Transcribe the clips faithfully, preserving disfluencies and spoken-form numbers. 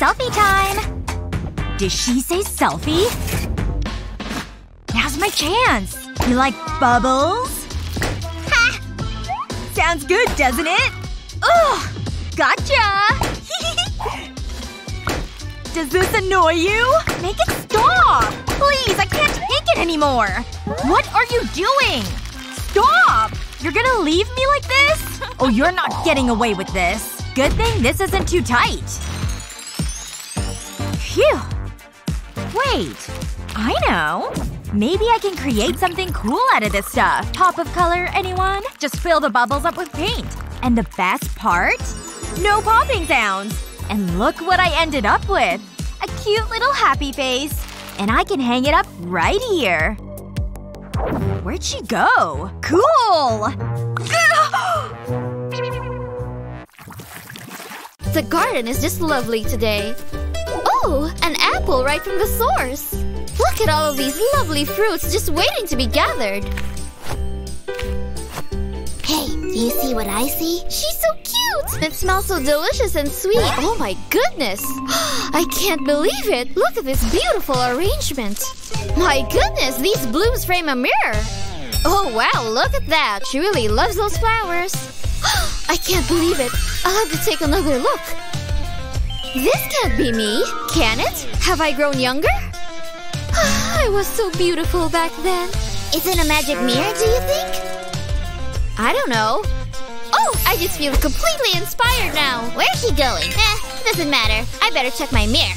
Selfie time! Did she say selfie? Now's my chance! You like bubbles? Ha! Sounds good, doesn't it? Ugh! Gotcha! Does this annoy you? Make it stop! Please, I can't take it anymore! What are you doing? Stop! You're gonna leave me like this? Oh, you're not getting away with this. Good thing this isn't too tight. Phew. Wait. I know. Maybe I can create something cool out of this stuff. Pop of color, anyone? Just fill the bubbles up with paint. And the best part? No popping sounds! And look what I ended up with! A cute little happy face. And I can hang it up right here. Where'd she go? Cool! The garden is just lovely today. Oh! An apple right from the source! Look at all of these lovely fruits just waiting to be gathered. Hey, do you see what I see? She's so cute! It smells so delicious and sweet. Oh my goodness! I can't believe it! Look at this beautiful arrangement! My goodness, these blooms frame a mirror! Oh wow, look at that! She really loves those flowers! I can't believe it! I'll have to take another look! This can't be me, can it? Have I grown younger? I was so beautiful back then. Is it a magic mirror, do you think? I don't know. Oh, I just feel completely inspired now. Where's she going? Eh, doesn't matter. I better check my mirror.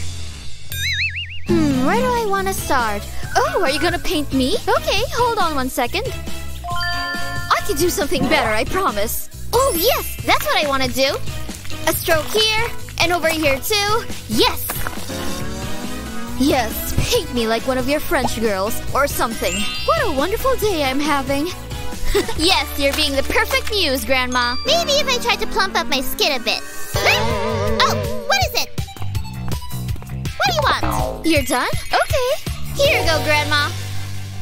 Hmm, where do I want to start? Oh, are you gonna paint me? Okay, hold on one second. I can do something better, I promise. Oh, yes, that's what I want to do. A stroke here, and over here too. Yes! Yes, paint me like one of your French girls, or something. What a wonderful day I'm having. Yes, you're being the perfect muse, Grandma. Maybe if I tried to plump up my skin a bit. Oh, what is it? What do you want? You're done? Okay. Here you go, Grandma.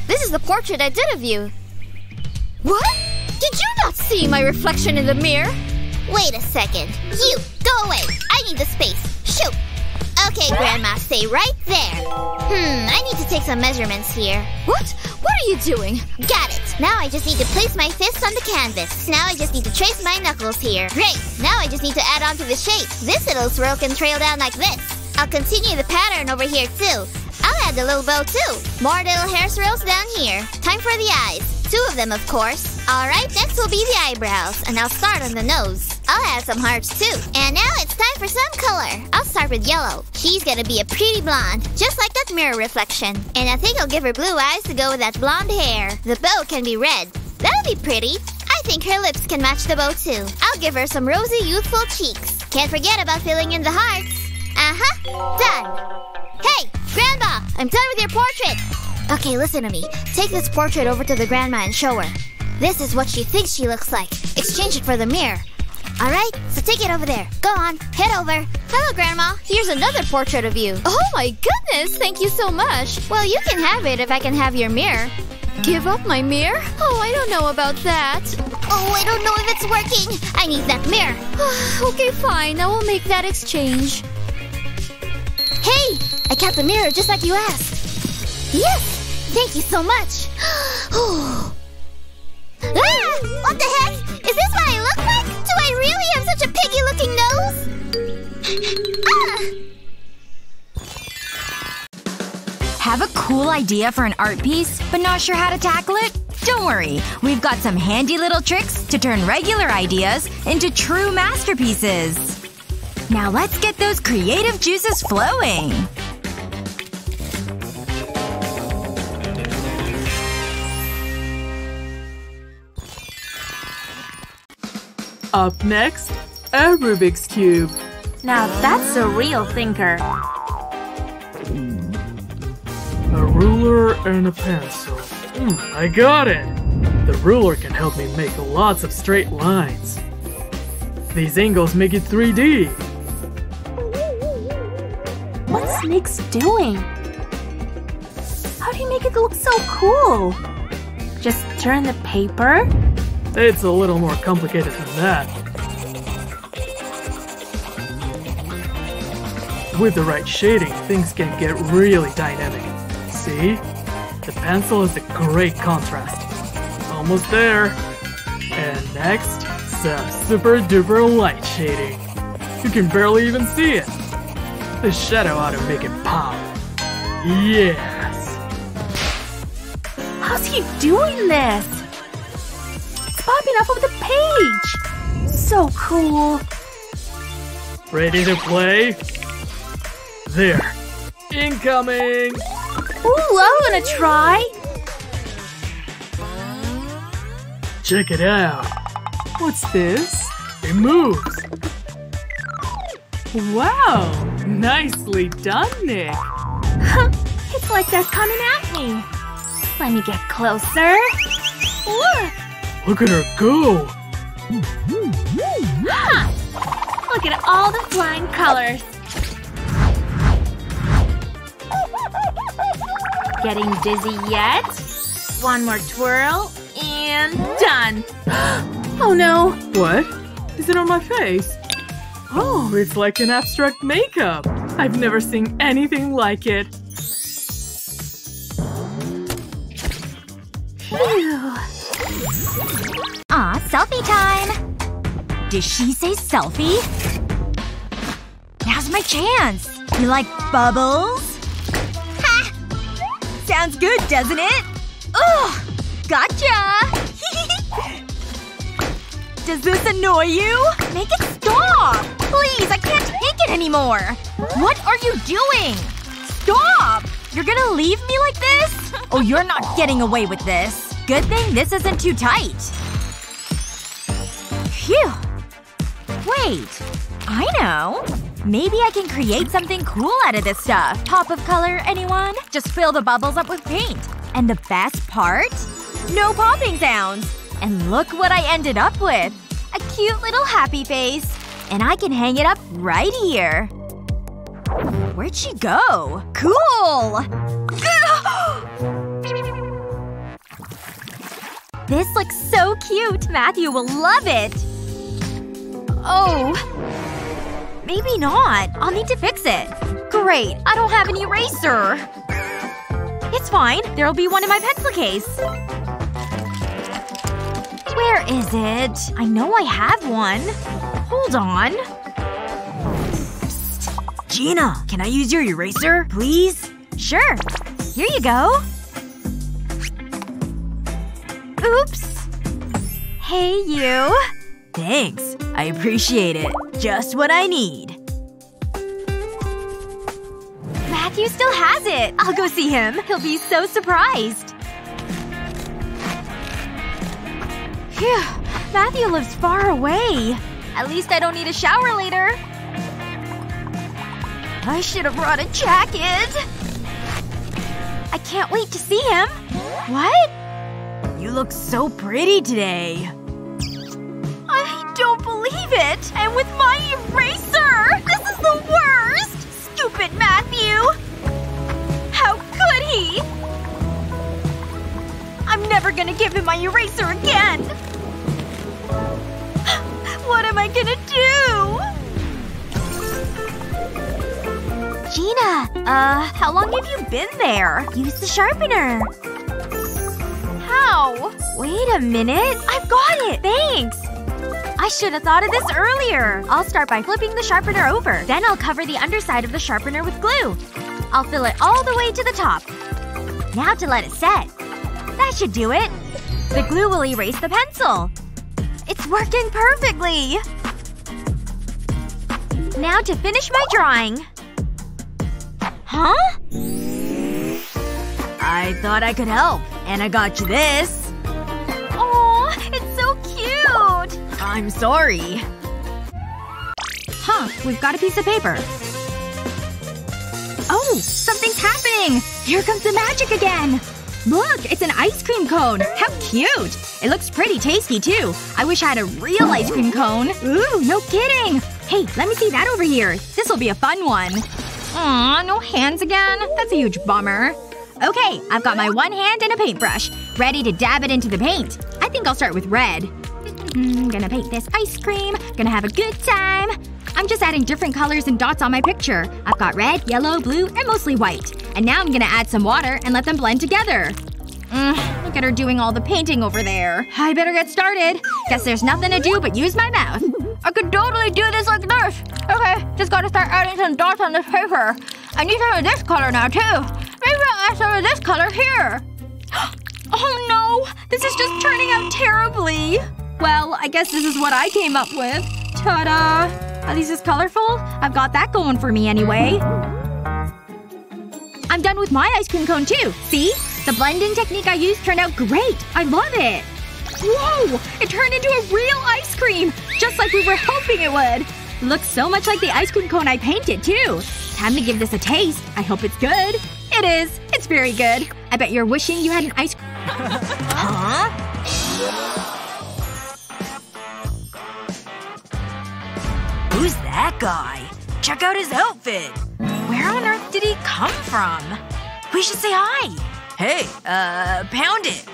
This is the portrait I did of you. What? Did you not see my reflection in the mirror? Wait a second. You, go away. I need the space. Shoot. Okay, Grandma, stay right there. Hmm, I need to take some measurements here. What? What are you doing? Got it. Now I just need to place my fists on the canvas. Now I just need to trace my knuckles here. Great. Now I just need to add on to the shape. This little swirl can trail down like this. I'll continue the pattern over here, too. I'll add a little bow, too. More little hair swirls down here. Time for the eyes. Two of them, of course. All right, next will be the eyebrows. And I'll start on the nose. I'll add some hearts, too. And now it's time for some color. I'll start with yellow. She's gonna be a pretty blonde, just like that mirror reflection. And I think I'll give her blue eyes to go with that blonde hair. The bow can be red. That'll be pretty. I think her lips can match the bow, too. I'll give her some rosy, youthful cheeks. Can't forget about filling in the hearts. Uh-huh. Done. Hey, Grandma! I'm done with your portrait! Okay, listen to me. Take this portrait over to the grandma and show her. This is what she thinks she looks like. Exchange it for the mirror. Alright, so take it over there. Go on, head over. Hello, Grandma. Here's another portrait of you. Oh my goodness, thank you so much. Well, you can have it if I can have your mirror. Give up my mirror? Oh, I don't know about that. Oh, I don't know if it's working. I need that mirror. Okay, fine. I will make that exchange. Hey! I kept the mirror just like you asked. Yes! Thank you so much. Ah! What the heck? Is this what I look like? Do I really have such a piggy-looking nose? Ah! Have a cool idea for an art piece, but not sure how to tackle it? Don't worry. We've got some handy little tricks to turn regular ideas into true masterpieces. Now let's get those creative juices flowing. Up next, a Rubik's Cube. Now that's a real thinker. A ruler and a pencil. Mm, I got it! The ruler can help me make lots of straight lines. These angles make it three D. What's Snake's doing? How do you make it look so cool? Just turn the paper? It's a little more complicated than that. With the right shading, things can get really dynamic. See? The pencil is a great contrast. Almost there. And next, some super duper light shading. You can barely even see it. The shadow ought to make it pop. Yes! How's he doing this? It's popping off of the page! So cool! Ready to play? There! Incoming! Ooh, I wanna try! Check it out! What's this? It moves! Wow! Nicely done, Nick! It's like they're coming at me! Let me get closer! Look! Look at her go! Ha! Look at all the flying colors! Getting dizzy yet? One more twirl, and done! Oh no! What? Is it on my face? Oh, it's like an abstract makeup! I've never seen anything like it! Phew! Aw, selfie time! Did she say selfie? Now's my chance! You like bubbles? Ha! Sounds good, doesn't it? Ugh! Gotcha! Does this annoy you? Make it stop! Please, I can't take it anymore! What are you doing? Stop! You're gonna leave me like this? Oh, you're not getting away with this. Good thing this isn't too tight. Phew. Wait. I know. Maybe I can create something cool out of this stuff. Pop of color, anyone? Just fill the bubbles up with paint. And the best part? No popping sounds! And look what I ended up with! A cute little happy face! And I can hang it up right here. Where'd she go? Cool! This looks so cute! Matthew will love it! Oh. Maybe not. I'll need to fix it. Great. I don't have an eraser. It's fine. There'll be one in my pencil case. Where is it? I know I have one. Hold on. Psst. Gina, can I use your eraser, please? Sure. Here you go. Oops. Hey, you. Thanks. I appreciate it. Just what I need. Matthew still has it. I'll go see him. He'll be so surprised. Phew. Matthew lives far away. At least I don't need a shower later. I should have brought a jacket. I can't wait to see him. What? You look so pretty today. I don't believe it! And with my eraser! This is the worst! Stupid Matthew! How could he? I'm never gonna give him my eraser again! What am I gonna do? Gina! Uh, how long have you been there? Use the sharpener. How? Wait a minute. I've got it! Thanks! I should have thought of this earlier. I'll start by flipping the sharpener over. Then I'll cover the underside of the sharpener with glue. I'll fill it all the way to the top. Now to let it set. That should do it. The glue will erase the pencil. It's working perfectly! Now to finish my drawing. Huh? I thought I could help. And I got you this. Aw, it's so cute! I'm sorry. Huh, we've got a piece of paper. Oh, something's happening! Here comes the magic again! Look, it's an ice cream cone! How cute! It looks pretty tasty, too. I wish I had a real ice cream cone. Ooh, no kidding! Hey, let me see that over here. This'll be a fun one. Aw, no hands again? That's a huge bummer. Okay, I've got my one hand and a paintbrush. Ready to dab it into the paint. I think I'll start with red. Mm, gonna paint this ice cream. Gonna have a good time. I'm just adding different colors and dots on my picture. I've got red, yellow, blue, and mostly white. And now I'm gonna add some water and let them blend together. Mm, look at her doing all the painting over there. I better get started. Guess there's nothing to do but use my mouth. I could totally do this like this. Okay, just gotta start adding some dots on this paper. I need some of this color now, too. Maybe I'll add some of this color here. Oh no! This is just turning out terribly! Well, I guess this is what I came up with. Ta-da! At least it's colorful? I've got that going for me anyway. I'm done with my ice cream cone too! See? The blending technique I used turned out great! I love it! Whoa! It turned into a real ice cream! Just like we were hoping it would! Looks so much like the ice cream cone I painted too! Time to give this a taste. I hope it's good. It is. It's very good. I bet you're wishing you had an ice cream. Huh? Who's that guy? Check out his outfit! Where on earth did he come from? We should say hi! Hey, uh, pound it!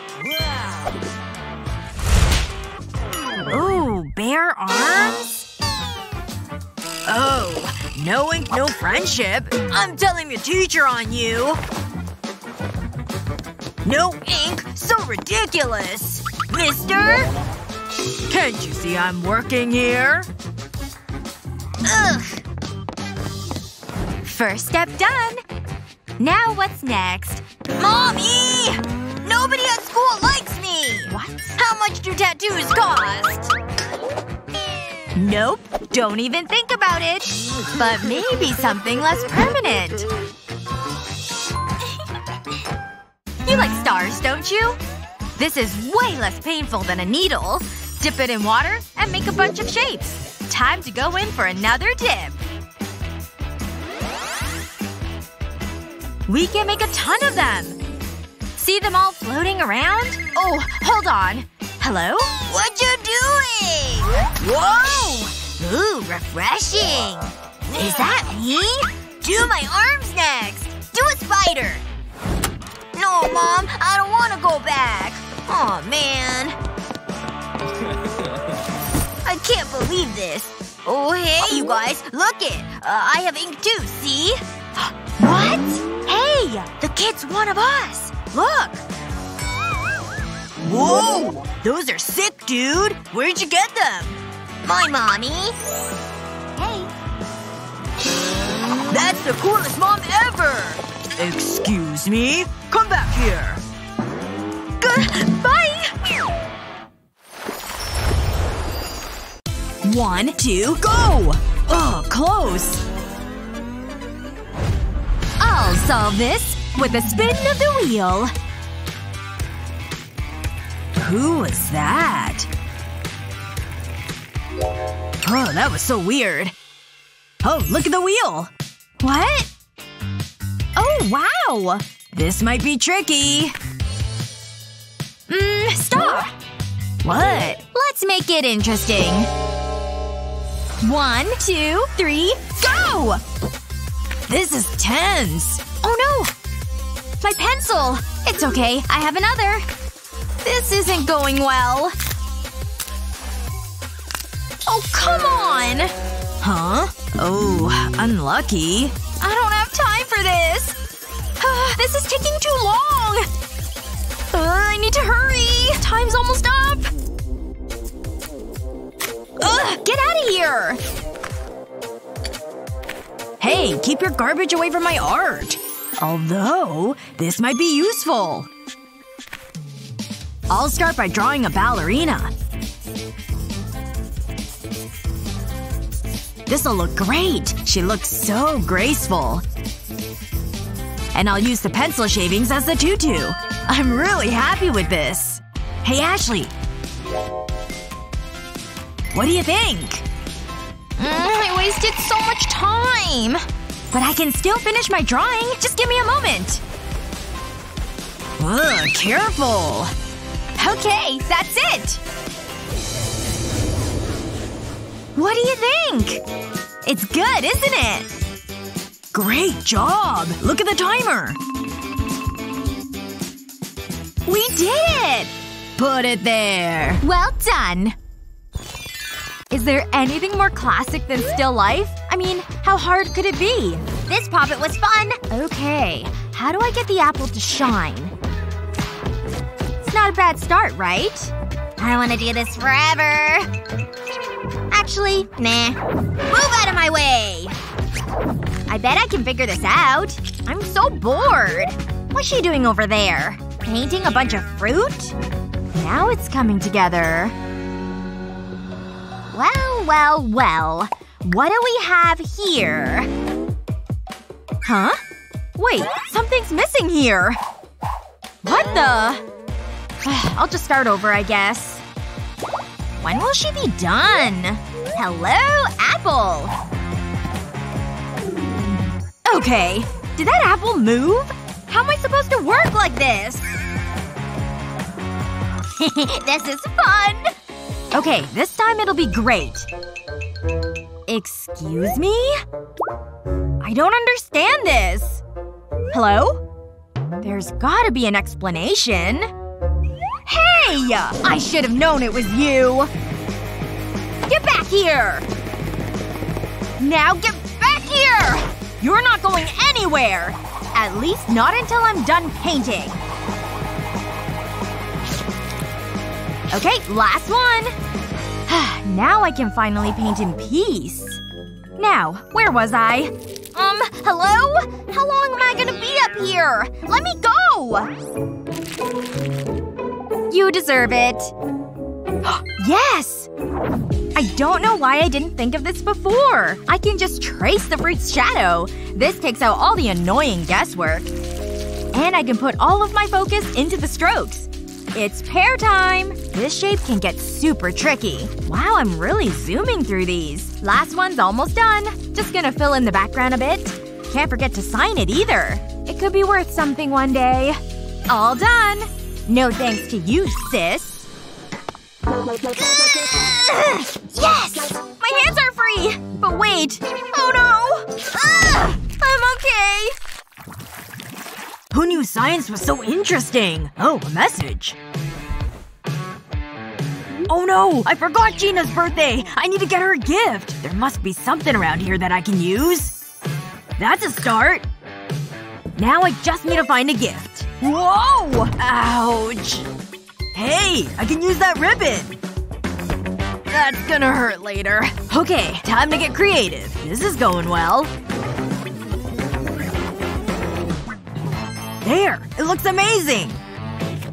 Ooh, bare arms? Oh, no ink, no friendship. I'm telling your teacher on you! No ink? So ridiculous! Mister? Can't you see I'm working here? Ugh! First step done! Now what's next? Mommy! Nobody at school likes me! What? How much do tattoos cost? Nope. Don't even think about it. But maybe something less permanent. You like stars, don't you? This is way less painful than a needle. Dip it in water and make a bunch of shapes. Time to go in for another dip. We can make a ton of them! See them all floating around? Oh, hold on. Hello? What you doing? Whoa! Ooh, refreshing. Is that me? Do my arms next! Do a spider! No, Mom. I don't want to go back. Aw, man. I can't believe this. Oh, hey, you guys. Look it. Uh, I have ink too, see? What? Hey! The kid's one of us. Look. Whoa! Those are sick, dude. Where'd you get them? My mommy. Hey. That's the coolest mom ever! Excuse me? Come back here! Goodbye! One, two, go! Ugh, close! I'll solve this with a spin of the wheel. Who was that? Oh, that was so weird. Oh, look at the wheel! What? Oh, wow! This might be tricky. Mmm, stop! What? Let's make it interesting. One, two, three, go! This is tense. Oh no! My pencil! It's okay, I have another. This isn't going well. Oh, come on! Huh? Oh, unlucky. I don't have time for this! Uh, this is taking too long! Uh, I need to hurry! Time's almost up! Ugh! Get out of here! Hey, keep your garbage away from my art! Although, this might be useful. I'll start by drawing a ballerina. This'll look great! She looks so graceful. And I'll use the pencil shavings as the tutu. I'm really happy with this. Hey, Ashley. What do you think? Mm, I wasted so much time! But I can still finish my drawing. Just give me a moment. Ugh, careful. Okay, that's it! What do you think? It's good, isn't it? Great job! Look at the timer! We did it! Put it there. Well done. Is there anything more classic than still life? I mean, how hard could it be? This Pop-It was fun! Okay. How do I get the apple to shine? It's not a bad start, right? I wanna do this forever. Actually, nah. Move out of my way! I bet I can figure this out. I'm so bored. What's she doing over there? Painting a bunch of fruit? Now it's coming together. Well, well, well. What do we have here? Huh? Wait, something's missing here! What the… I'll just start over, I guess. When will she be done? Hello, apple! Okay. Did that apple move? How am I supposed to work like this? This is fun! Okay, this time it'll be great. Excuse me? I don't understand this. Hello? There's gotta be an explanation. Hey! I should have known it was you! Get back here! Now get back here! You're not going anywhere! At least not until I'm done painting. Okay, last one! Now I can finally paint in peace. Now, where was I? Um, hello? How long am I gonna be up here? Let me go! You deserve it. Yes! I don't know why I didn't think of this before. I can just trace the fruit's shadow. This takes out all the annoying guesswork. And I can put all of my focus into the strokes. It's pear time! This shape can get super tricky. Wow, I'm really zooming through these. Last one's almost done. Just gonna fill in the background a bit. Can't forget to sign it either. It could be worth something one day. All done! No thanks to you, sis. Yes! My hands are free! But wait. Oh no! Ugh! I'm okay! Who knew science was so interesting? Oh, a message. Oh no! I forgot Gina's birthday! I need to get her a gift! There must be something around here that I can use. That's a start. Now I just need to find a gift. Whoa! Ouch. Hey! I can use that ribbon! That's gonna hurt later. Okay, time to get creative. This is going well. There! It looks amazing!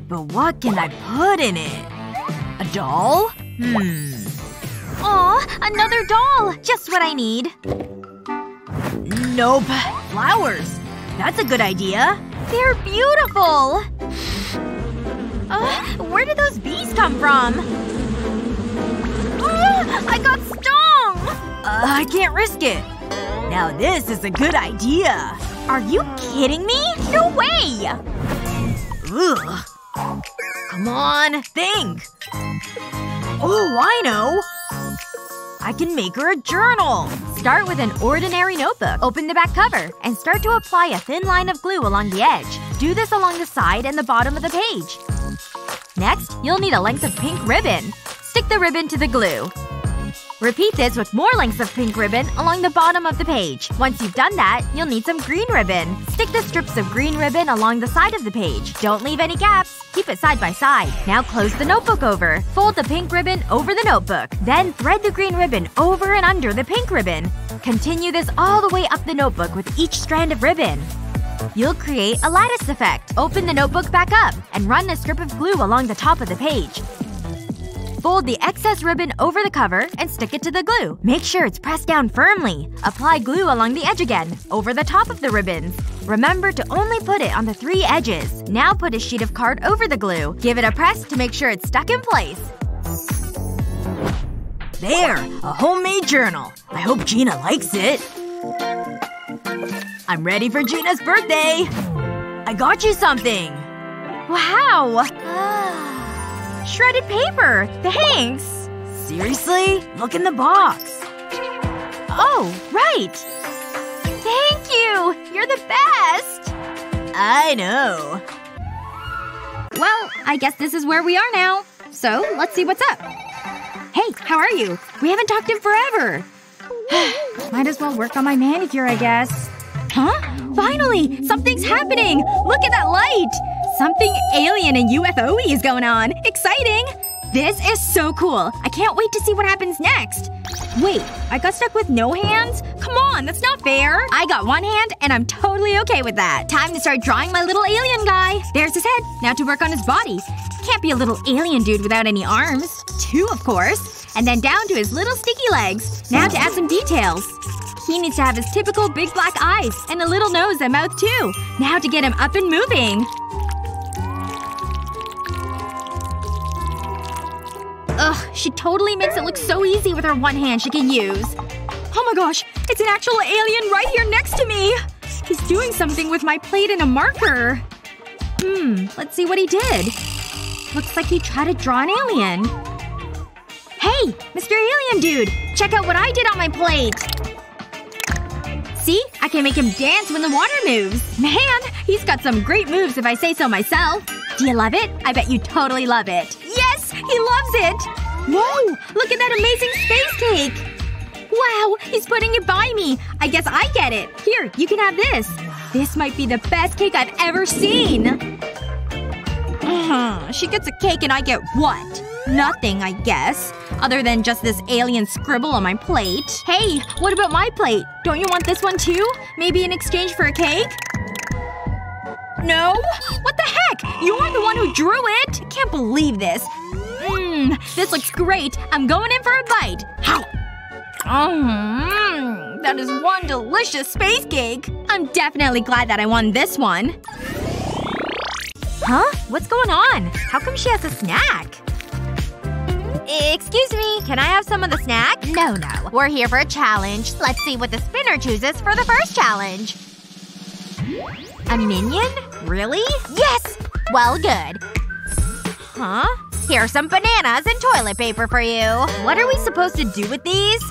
But what can I put in it? A doll? Hmm. Aw, another doll! Just what I need. Nope. Flowers. That's a good idea. They're beautiful! Uh, where did those bees come from? Uh, I got stung! Uh, I can't risk it. Now this is a good idea. Are you kidding me? No way! Ugh. Come on, think! Oh, I know! I can make her a journal! Start with an ordinary notebook. Open the back cover. And start to apply a thin line of glue along the edge. Do this along the side and the bottom of the page. Next, you'll need a length of pink ribbon. Stick the ribbon to the glue. Repeat this with more lengths of pink ribbon along the bottom of the page. Once you've done that, you'll need some green ribbon. Stick the strips of green ribbon along the side of the page. Don't leave any gaps. Keep it side by side. Now close the notebook over. Fold the pink ribbon over the notebook. Then thread the green ribbon over and under the pink ribbon. Continue this all the way up the notebook with each strand of ribbon. You'll create a lattice effect. Open the notebook back up and run a strip of glue along the top of the page. Fold the excess ribbon over the cover and stick it to the glue. Make sure it's pressed down firmly. Apply glue along the edge again, over the top of the ribbons. Remember to only put it on the three edges. Now put a sheet of card over the glue. Give it a press to make sure it's stuck in place. There! A homemade journal. I hope Gina likes it. I'm ready for Gina's birthday! I got you something! Wow! Shredded paper! Thanks! Seriously? Look in the box. Oh, right! Thank you! You're the best! I know. Well, I guess this is where we are now. So, let's see what's up. Hey, how are you? We haven't talked in forever. Might as well work on my manicure, I guess. Huh? Finally! Something's happening! Look at that light! Something alien and U F O-y is going on. Exciting! This is so cool. I can't wait to see what happens next. Wait, I got stuck with no hands? Come on, that's not fair. I got one hand, and I'm totally okay with that. Time to start drawing my little alien guy. There's his head. Now to work on his body. Can't be a little alien dude without any arms. Two, of course. And then down to his little sticky legs. Now to add some details. He needs to have his typical big black eyes. And a little nose and mouth, too. Now to get him up and moving. Ugh, she totally makes it look so easy with her one hand she can use. Oh my gosh, it's an actual alien right here next to me! He's doing something with my plate and a marker. Hmm, let's see what he did. Looks like he tried to draw an alien. Hey! Mister Alien Dude! Check out what I did on my plate! See? I can make him dance when the water moves. Man, he's got some great moves if I say so myself. Do you love it? I bet you totally love it. Yes! He loves it! Whoa! Look at that amazing space cake! Wow! He's putting it by me! I guess I get it! Here, you can have this! This might be the best cake I've ever seen! Uh-huh. She gets a cake and I get what? Nothing, I guess. Other than just this alien scribble on my plate. Hey! What about my plate? Don't you want this one too? Maybe in exchange for a cake? No? What the heck? You're the one who drew it! Can't believe this. Mmm. This looks great. I'm going in for a bite. How? Mmm. That is one delicious space cake. I'm definitely glad that I won this one. Huh? What's going on? How come she has a snack? Excuse me. Can I have some of the snack? No, no. We're here for a challenge. Let's see what the spinner chooses for the first challenge. A minion? Really? Yes! Well, good. Huh? Here are some bananas and toilet paper for you. What are we supposed to do with these?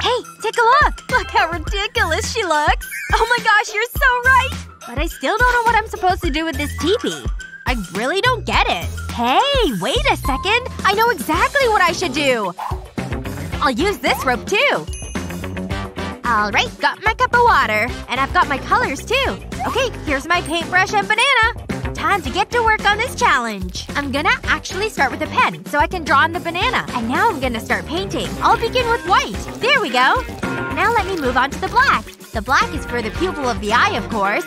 Hey, take a look! Look how ridiculous she looks! Oh my gosh, you're so right! But I still don't know what I'm supposed to do with this teepee. I really don't get it. Hey, wait a second! I know exactly what I should do! I'll use this rope, too. Alright, got my cup of water. And I've got my colors, too. Okay, here's my paintbrush and banana. Time to get to work on this challenge. I'm gonna actually start with a pen, so I can draw on the banana. And now I'm gonna start painting. I'll begin with white. There we go. Now let me move on to the black. The black is for the pupil of the eye, of course.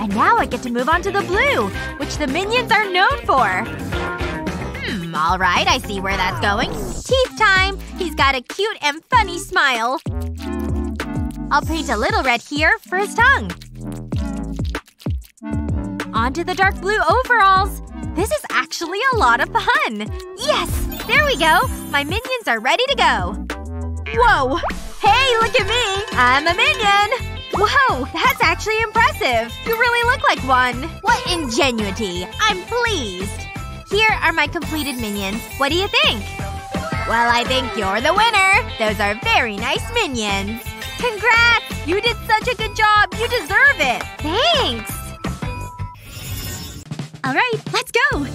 And now I get to move on to the blue, which the minions are known for. Hmm, alright, I see where that's going. Teeth time! He's got a cute and funny smile. I'll paint a little red here for his tongue. Onto the dark blue overalls. This is actually a lot of fun. Yes! There we go! My minions are ready to go. Whoa! Hey, look at me! I'm a minion! Whoa! That's actually impressive! You really look like one. What ingenuity! I'm pleased! Here are my completed minions. What do you think? Well, I think you're the winner! Those are very nice minions. Congrats! You did such a good job! You deserve it! Thanks! Alright, let's go!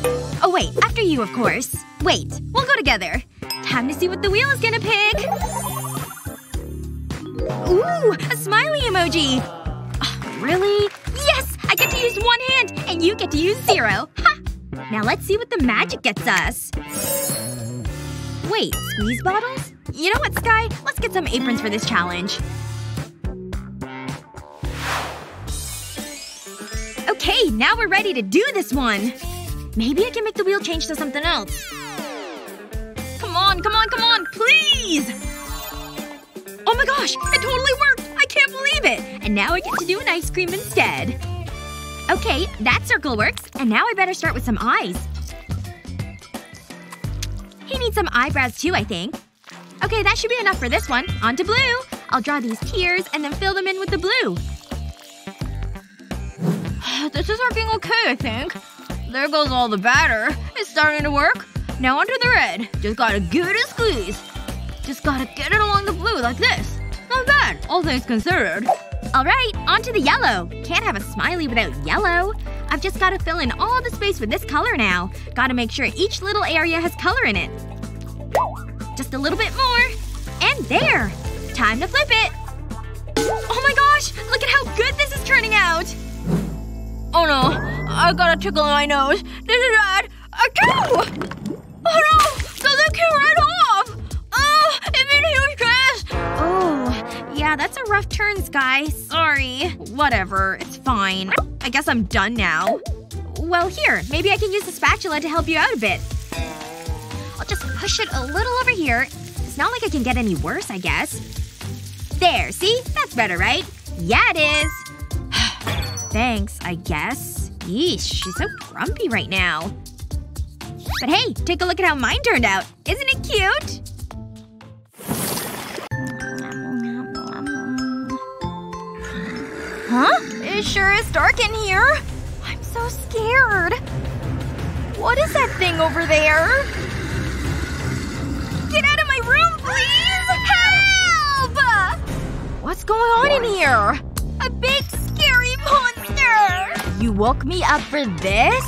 Oh wait, after you, of course. Wait, we'll go together. Time to see what the wheel is gonna pick! Ooh! A smiley emoji! Oh, really? Yes! I get to use one hand! And you get to use zero! Ha! Now let's see what the magic gets us. Wait, squeeze bottles? You know what, Sky? Let's get some aprons for this challenge. Okay, now we're ready to do this one. Maybe I can make the wheel change to something else. Come on, come on, come on! Please! Oh my gosh! It totally worked! I can't believe it! And now I get to do an ice cream instead. Okay, that circle works. And now I better start with some eyes. He needs some eyebrows too, I think. Okay, that should be enough for this one. On to blue! I'll draw these tears and then fill them in with the blue. This is working okay, I think. There goes all the batter. It's starting to work. Now onto the red. Just gotta give it a squeeze. Just gotta get it along the blue like this. Not bad, all things considered. Alright, onto the yellow. Can't have a smiley without yellow. I've just gotta fill in all the space with this color now. Gotta make sure each little area has color in it. Just a little bit more. And there! Time to flip it! Oh my gosh! Look at how good this is turning out! Oh no. I got a tickle in my nose. This is bad. A cow! Oh no! Those are came right off! Oh! It made a huge crash! Oh. Yeah, that's a rough turn, Sky. Sorry. Whatever. It's fine. I guess I'm done now. Well, here. Maybe I can use the spatula to help you out a bit. I'll just push it a little over here. It's not like it can get any worse, I guess. There. See? That's better, right? Yeah, it is. Thanks, I guess. Yeesh. She's so grumpy right now. But hey, take a look at how mine turned out. Isn't it cute? Huh? It sure is dark in here. I'm so scared. What is that thing over there? Get out of my room, please! Help! What's going on in here? A big scary monster! You woke me up for this?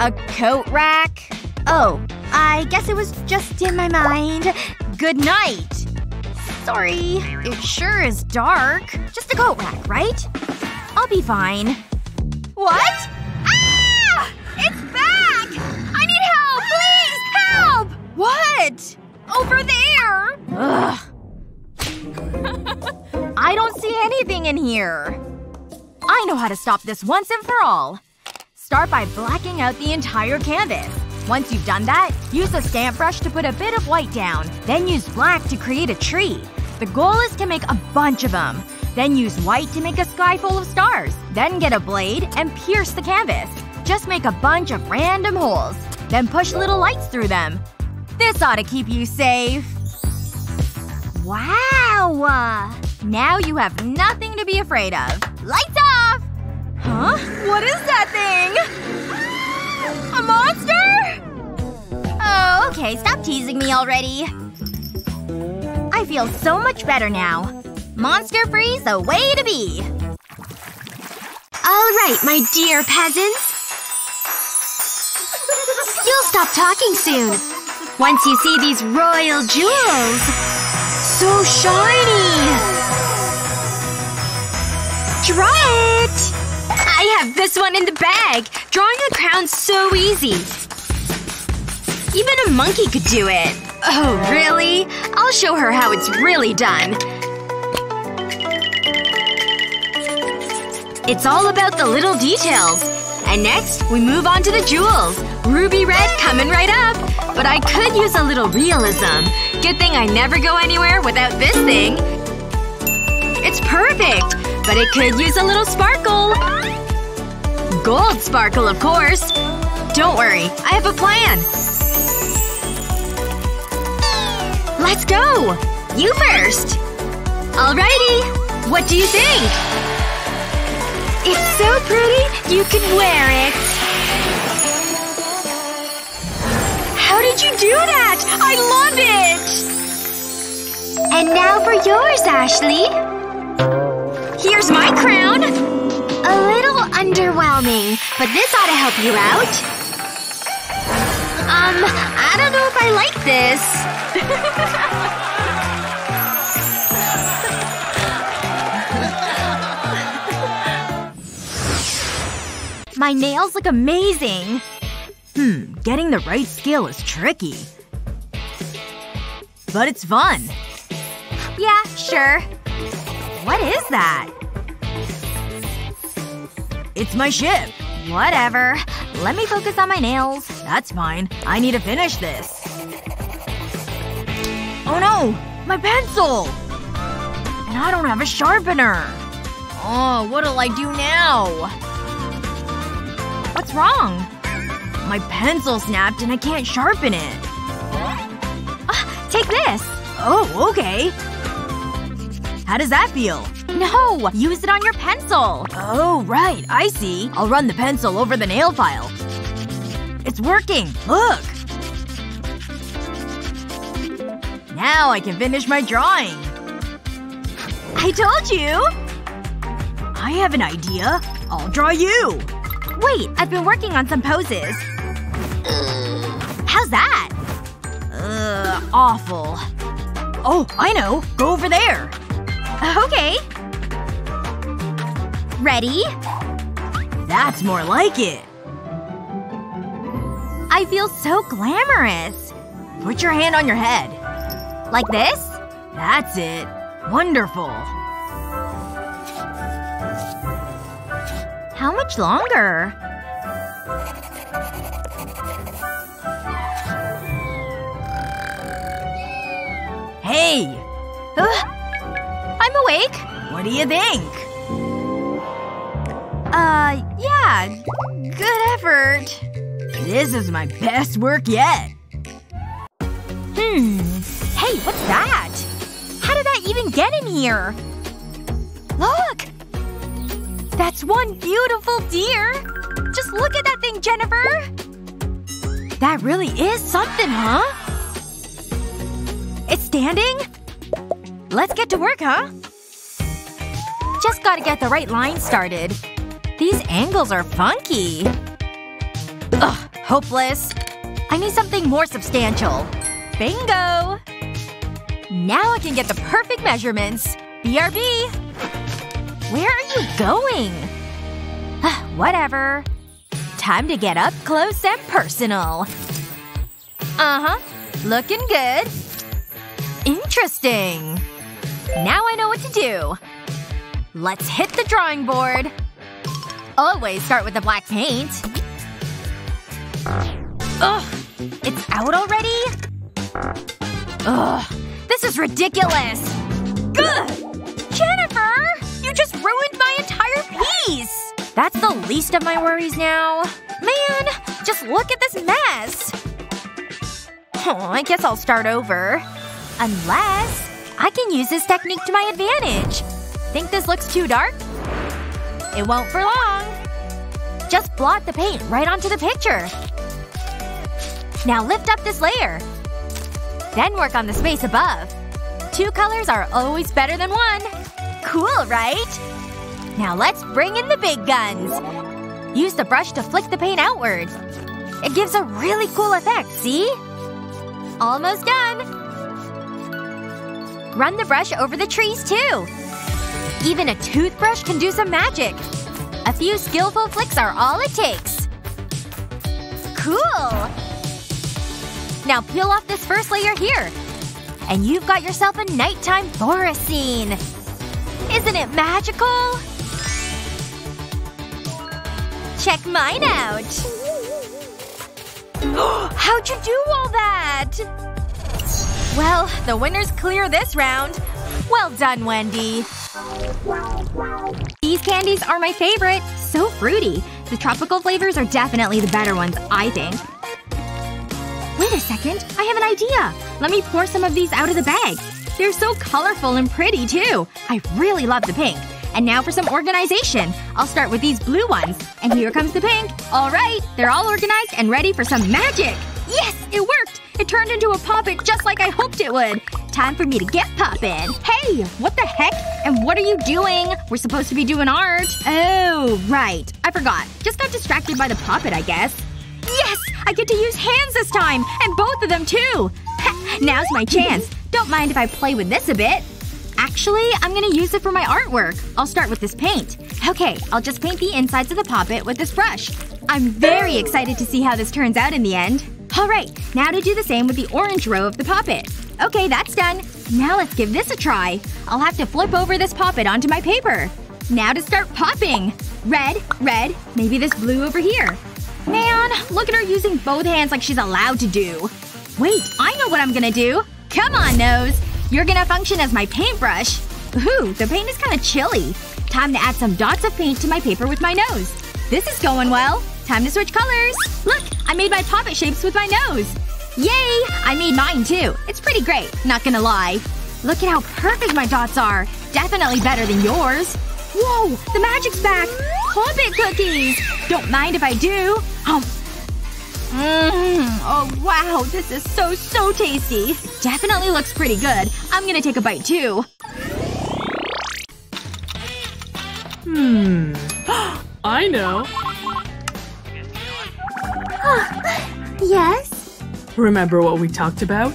A coat rack? Oh. I guess it was just in my mind. Good night. Sorry. It sure is dark. Just a coat rack, right? I'll be fine. What? Ah! It's back! I need help! Please! Help! What? Over there! Ugh. I don't see anything in here. I know how to stop this once and for all. Start by blacking out the entire canvas. Once you've done that, use a stamp brush to put a bit of white down. Then use black to create a tree. The goal is to make a bunch of them. Then use white to make a sky full of stars. Then get a blade and pierce the canvas. Just make a bunch of random holes. Then push little lights through them. This ought to keep you safe. Wow! Now you have nothing to be afraid of. Lights off! Huh? What is that thing? A monster? Oh, okay. Stop teasing me already. I feel so much better now. Monster-free's the way to be! All right, my dear peasants. You'll stop talking soon. Once you see these royal jewels. So shiny! Draw it! I have this one in the bag! Drawing a crown's so easy. Even a monkey could do it. Oh, really? I'll show her how it's really done. It's all about the little details. And next, we move on to the jewels. Ruby red coming right up. But I could use a little realism. Good thing I never go anywhere without this thing. It's perfect! But it could use a little sparkle. Gold sparkle, of course. Don't worry. I have a plan. Let's go! You first! Alrighty! What do you think? It's so pretty, you can wear it! How did you do that? I love it! And now for yours, Ashley. Here's my crown! A little underwhelming, but this ought to help you out. Um, I don't know if I like this. My nails look amazing! Hmm, getting the right scale is tricky. But it's fun. Yeah, sure. What is that? It's my ship. Whatever. Let me focus on my nails. That's fine. I need to finish this. Oh no! My pencil! And I don't have a sharpener. Oh, what'll I do now? What's wrong? My pencil snapped and I can't sharpen it. Uh, take this! Oh, okay. How does that feel? No! Use it on your pencil! Oh, right. I see. I'll run the pencil over the nail file. It's working! Look! Now I can finish my drawing. I told you! I have an idea. I'll draw you! Wait, I've been working on some poses. How's that? Ugh, awful. Oh, I know! Go over there! Okay. Ready? That's more like it. I feel so glamorous. Put your hand on your head. Like this? That's it. Wonderful. How much longer? Hey! Ugh. I'm awake. What do you think? Uh, yeah. Good effort. This is my best work yet. Hmm. Hey, what's that? How did that even get in here? Look! That's one beautiful deer! Just look at that thing, Jennifer! That really is something, huh? It's standing? Let's get to work, huh? Just gotta get the right line started. These angles are funky. Ugh, hopeless. I need something more substantial. Bingo! Now I can get the perfect measurements. B R B! Where are you going? Ugh, whatever. Time to get up close and personal. Uh-huh. Looking good. Interesting. Now I know what to do. Let's hit the drawing board. Always start with the black paint. Ugh. It's out already? Ugh. This is ridiculous. Gah! Jennifer! You just ruined my entire piece! That's the least of my worries now. Man! Just look at this mess! Oh, I guess I'll start over. Unless… I can use this technique to my advantage. Think this looks too dark? It won't for long. Just blot the paint right onto the picture. Now lift up this layer. Then work on the space above. Two colors are always better than one. Cool, right? Now let's bring in the big guns. Use the brush to flick the paint outward. It gives a really cool effect, see? Almost done. Run the brush over the trees, too! Even a toothbrush can do some magic! A few skillful flicks are all it takes! Cool! Now peel off this first layer here. And you've got yourself a nighttime forest scene! Isn't it magical? Check mine out! How'd you do all that? Well, the winner's clear this round. Well done, Wendy. These candies are my favorite. So fruity. The tropical flavors are definitely the better ones, I think. Wait a second. I have an idea. Let me pour some of these out of the bag. They're so colorful and pretty, too. I really love the pink. And now for some organization. I'll start with these blue ones. And here comes the pink. All right. They're all organized and ready for some magic. Yes! It worked! It turned into a poppet just like I hoped it would! Time for me to get poppin'. Hey! What the heck? And what are you doing? We're supposed to be doing art. Oh, right. I forgot. Just got distracted by the poppet, I guess. Yes! I get to use hands this time! And both of them, too! Ha, now's my chance. Don't mind if I play with this a bit. Actually, I'm gonna use it for my artwork. I'll start with this paint. Okay, I'll just paint the insides of the poppet with this brush. I'm very excited to see how this turns out in the end. Alright, now to do the same with the orange row of the poppet. Okay, that's done. Now let's give this a try. I'll have to flip over this poppet onto my paper. Now to start popping! Red, red, maybe this blue over here. Man, look at her using both hands like she's allowed to do. Wait, I know what I'm gonna do! Come on, Nose! You're gonna function as my paintbrush. Ooh, the paint is kinda chilly. Time to add some dots of paint to my paper with my nose. This is going well. Time to switch colors! Look! I made my poppet shapes with my nose! Yay! I made mine, too. It's pretty great. Not gonna lie. Look at how perfect my dots are. Definitely better than yours. Whoa! The magic's back! Poppet cookies! Don't mind if I do. Um. Mmm. Oh wow. This is so, so tasty. It definitely looks pretty good. I'm gonna take a bite, too. Hmm. I know. Yes? Remember what we talked about?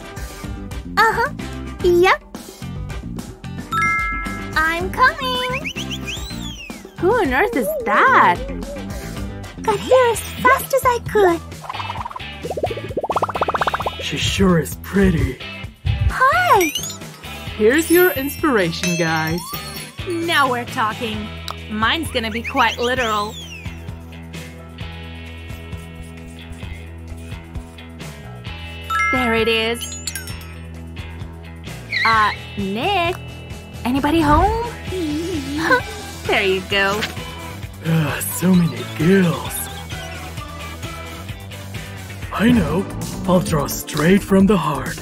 Uh-huh. Yep. I'm coming. Who on earth is that? Got here as fast as I could. She sure is pretty. Hi. Here's your inspiration, guys. Now we're talking. Mine's gonna be quite literal. There it is. Uh, Nick? Anybody home? There you go. Uh, so many girls. I know. I'll draw straight from the heart.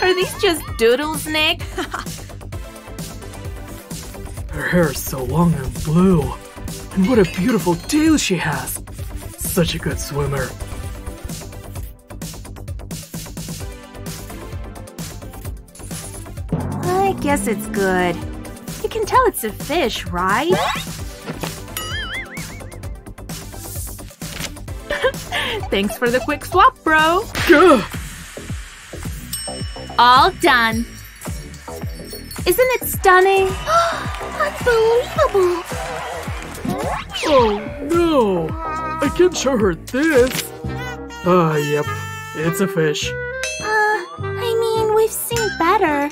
Are these just doodles, Nick? Her hair's so long and blue. And what a beautiful tail she has. Such a good swimmer. I guess it's good. You can tell it's a fish, right? Thanks for the quick swap, bro. Gah! All done. Isn't it stunning? Unbelievable! Oh no! I can't show her this! Ah, uh, yep. It's a fish. Uh, I mean, we've seen better.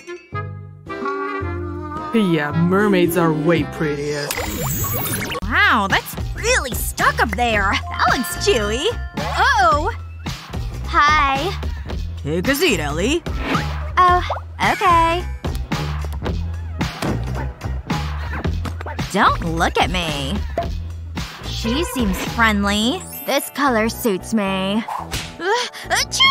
Yeah, mermaids are way prettier. Wow, that's really stuck up there. That looks chewy. Uh-oh! Hi. Take a seat, Ellie. Oh, okay. Don't look at me. She seems friendly. This color suits me. Achoo!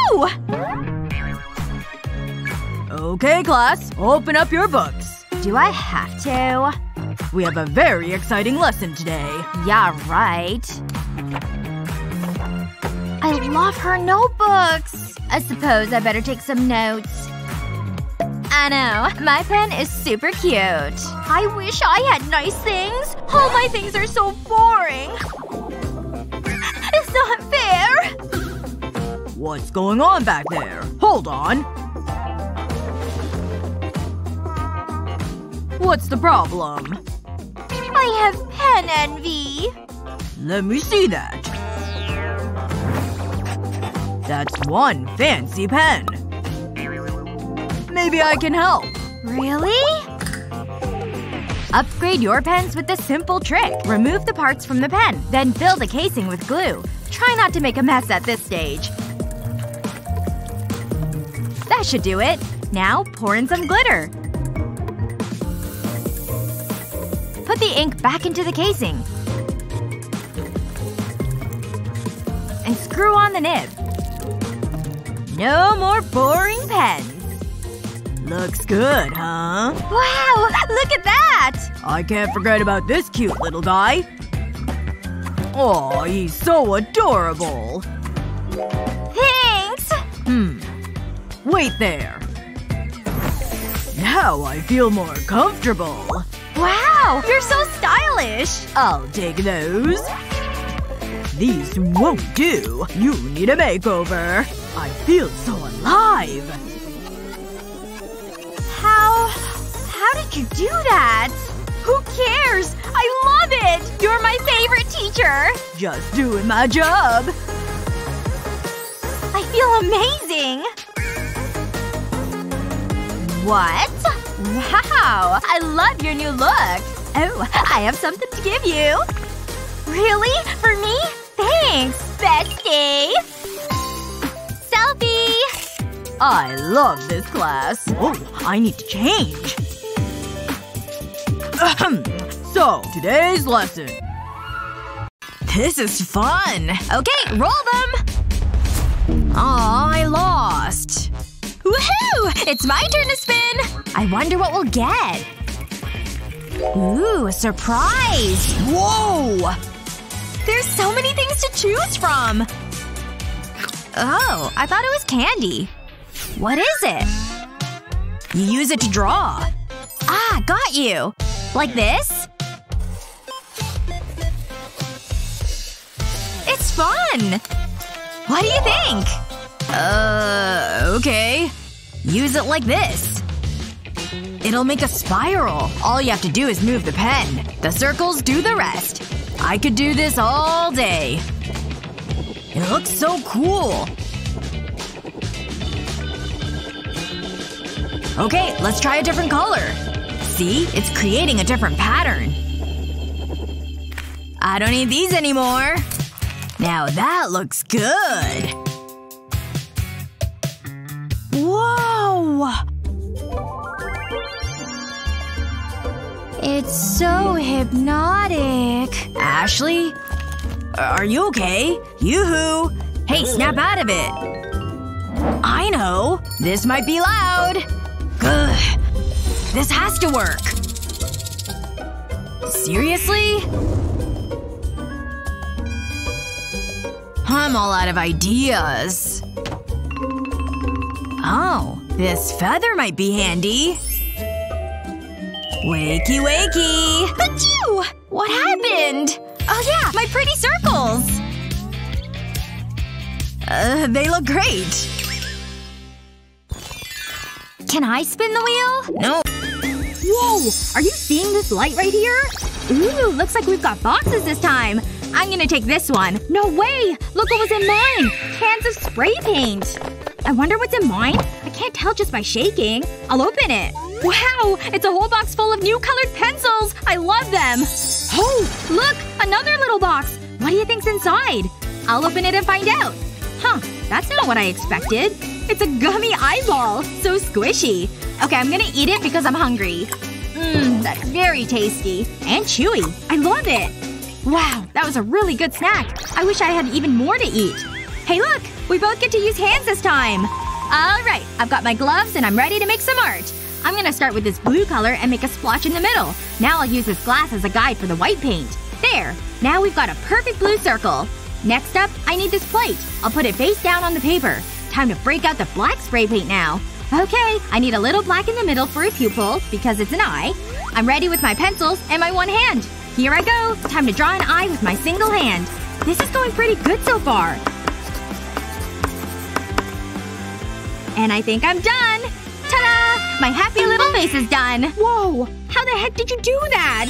Okay, class. Open up your books. Do I have to? We have a very exciting lesson today. Yeah, right. I love her notebooks. I suppose I better take some notes. I know. My pen is super cute. I wish I had nice things. All my things are so boring. It's not fair. What's going on back there? Hold on. What's the problem? I have pen envy. Let me see that. That's one fancy pen. Maybe I can help. Really? Upgrade your pens with this simple trick. Remove the parts from the pen, then fill the casing with glue. Try not to make a mess at this stage. That should do it. Now pour in some glitter. Put the ink back into the casing. And screw on the nib. No more boring pens. Looks good, huh? Wow! Look at that! I can't forget about this cute little guy. Aw, he's so adorable. Thanks! Hmm. Wait there. Now I feel more comfortable. Wow! You're so stylish! I'll take those. These won't do. You need a makeover. I feel so alive. How… how did you do that? Who cares? I love it! You're my favorite teacher! Just doing my job. I feel amazing! What? Wow! I love your new look! Oh, I have something to give you! Really? For me? Thanks, bestie! Selfie! I love this class. Oh, I need to change. So, today's lesson. This is fun. Okay, roll them! Aw, I lost. Woohoo! It's my turn to spin! I wonder what we'll get. Ooh, a surprise! Whoa! There's so many things to choose from! Oh, I thought it was candy. What is it? You use it to draw. Ah, got you! Like this? It's fun! What do you think? Uh, okay. Use it like this. It'll make a spiral. All you have to do is move the pen. The circles do the rest. I could do this all day. It looks so cool. Okay, let's try a different color. See? It's creating a different pattern. I don't need these anymore. Now that looks good. Whoa! It's so hypnotic. Ashley? Are you okay? Yoo-hoo! Hey, snap out of it! I know! This might be loud! Ugh. This has to work! Seriously? I'm all out of ideas. Oh. This feather might be handy. Wakey wakey! Achoo! What happened? Oh yeah! My pretty circles! Uh, they look great. Can I spin the wheel? No. Whoa! Are you seeing this light right here? Ooh, looks like we've got boxes this time. I'm gonna take this one. No way! Look what was in mine! Cans of spray paint! I wonder what's in mine? I can't tell just by shaking. I'll open it. Wow! It's a whole box full of new colored pencils! I love them! Oh! Look! Another little box! What do you think's inside? I'll open it and find out. Huh. That's not what I expected. It's a gummy eyeball! So squishy. Okay, I'm gonna eat it because I'm hungry. Mmm, that's very tasty. And chewy. I love it! Wow, that was a really good snack. I wish I had even more to eat. Hey look! We both get to use hands this time! Alright, I've got my gloves and I'm ready to make some art. I'm gonna start with this blue color and make a splotch in the middle. Now I'll use this glass as a guide for the white paint. There! Now we've got a perfect blue circle. Next up, I need this plate. I'll put it face down on the paper. Time to break out the black spray paint now. Okay, I need a little black in the middle for a pupil, because it's an eye. I'm ready with my pencils and my one hand. Here I go! Time to draw an eye with my single hand. This is going pretty good so far. And I think I'm done! Ta-da! My happy little face is done! Whoa! How the heck did you do that?